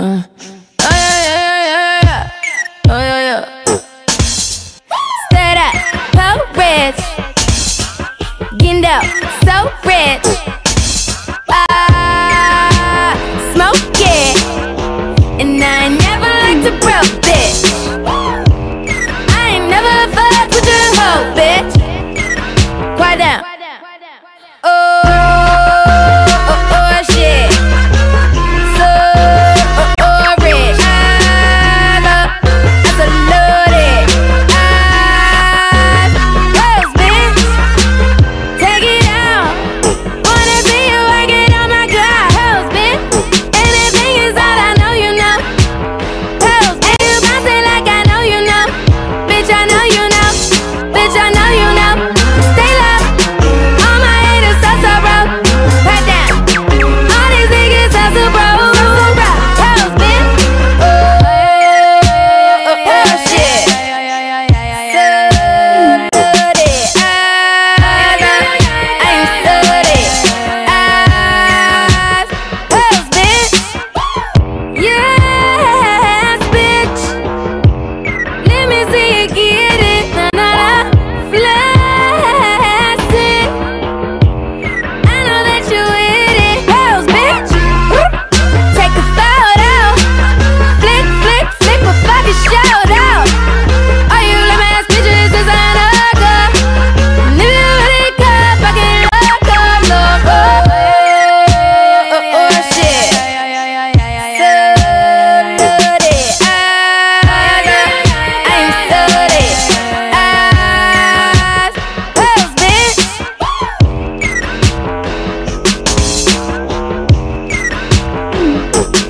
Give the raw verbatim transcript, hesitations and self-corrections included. Uh. Oh yeah yeah yeah yeah yeah. Oh yeah yeah. Stay up, so rich. Getting down, so rich. Ah, smoke it, and I ain't never liked a broke bitch. I ain't never fucked with your hoe, bitch. Quiet down. Oh. We'll be right back.